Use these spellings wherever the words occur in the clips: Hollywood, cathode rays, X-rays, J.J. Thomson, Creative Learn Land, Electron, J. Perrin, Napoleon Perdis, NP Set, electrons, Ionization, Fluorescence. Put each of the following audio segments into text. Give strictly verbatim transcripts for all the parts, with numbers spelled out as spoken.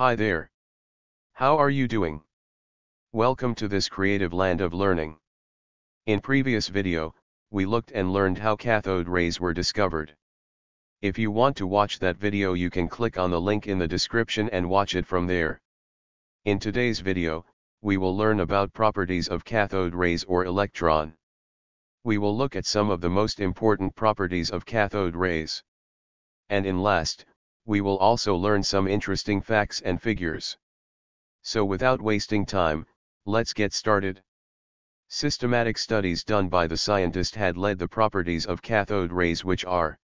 Hi there. How are you doing? Welcome to this creative land of learning. In previous video, we looked and learned how cathode rays were discovered. If you want to watch that video, you can click on the link in the description and watch it from there. In today's video, we will learn about properties of cathode rays or electron. We will look at some of the most important properties of cathode rays. And in last, we will also learn some interesting facts and figures. So without wasting time, let's get started. Systematic studies done by the scientist had led the properties of cathode rays, which are: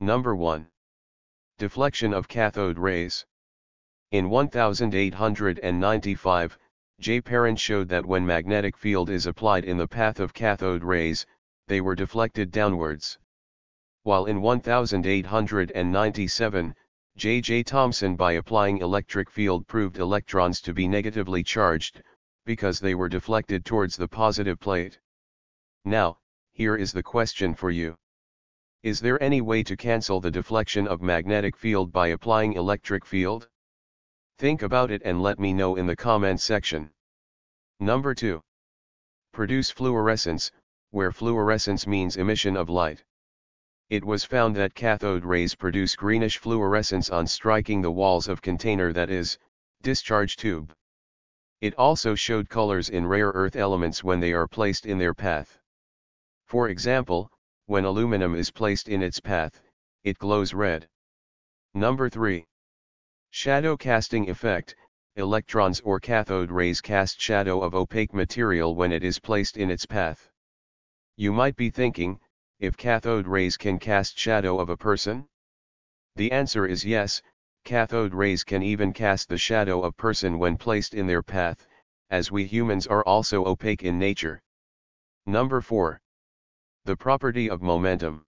Number one. Deflection of cathode rays. In eighteen ninety-five, J. Perrin showed that when magnetic field is applied in the path of cathode rays, they were deflected downwards. While in eighteen ninety-seven, J J Thomson, by applying electric field, proved electrons to be negatively charged, because they were deflected towards the positive plate. Now, here is the question for you. Is there any way to cancel the deflection of magnetic field by applying electric field? Think about it and let me know in the comment section. Number two. Produce fluorescence, where fluorescence means emission of light. It was found that cathode rays produce greenish fluorescence on striking the walls of container, that is, discharge tube. It also showed colors in rare earth elements when they are placed in their path. For example, when aluminum is placed in its path, it glows red. Number three. Shadow casting effect. Electrons or cathode rays cast shadow of opaque material when it is placed in its path. You might be thinking, if cathode rays can cast shadow of a person? The answer is yes, cathode rays can even cast the shadow of person when placed in their path, as we humans are also opaque in nature. Number four. The property of momentum.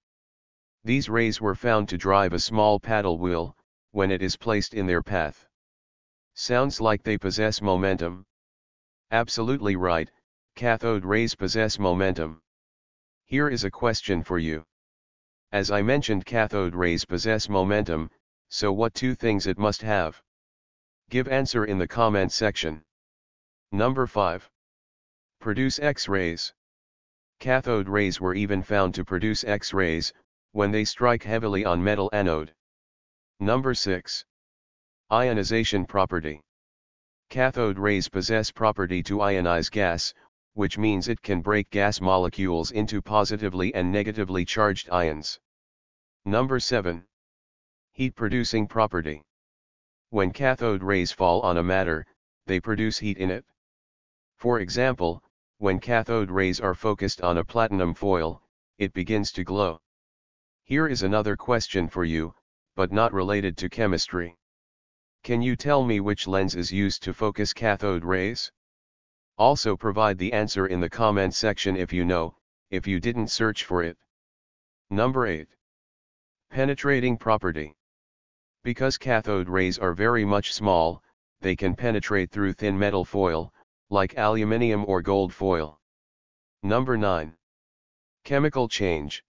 These rays were found to drive a small paddle wheel, when it is placed in their path. Sounds like they possess momentum? Absolutely right, cathode rays possess momentum. Here is a question for you. As I mentioned, cathode rays possess momentum, so what two things it must have? Give answer in the comment section. Number five. Produce X-rays. Cathode rays were even found to produce X-rays, when they strike heavily on metal anode. Number six. Ionization property. Cathode rays possess property to ionize gas, which means it can break gas molecules into positively and negatively charged ions. Number seven. Heat producing property. When cathode rays fall on a matter, they produce heat in it. For example, when cathode rays are focused on a platinum foil, it begins to glow. Here is another question for you, but not related to chemistry. Can you tell me which lens is used to focus cathode rays? Also provide the answer in the comment section if you know, if you didn't search for it. Number eight. Penetrating property. Because cathode rays are very much small, they can penetrate through thin metal foil, like aluminium or gold foil. Number nine. Chemical change.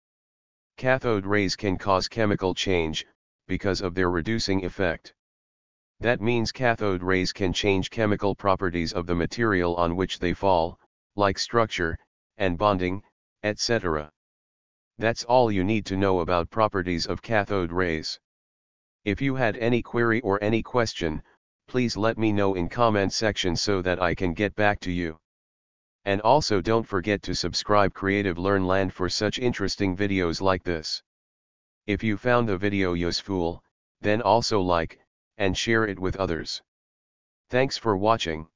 Cathode rays can cause chemical change, because of their reducing effect. That means cathode rays can change chemical properties of the material on which they fall, like structure, and bonding, et cetera. That's all you need to know about properties of cathode rays. If you had any query or any question, please let me know in comment section so that I can get back to you. And also don't forget to subscribe Creative LearnLand for such interesting videos like this. If you found the video useful, then also like, and share it with others. Thanks for watching.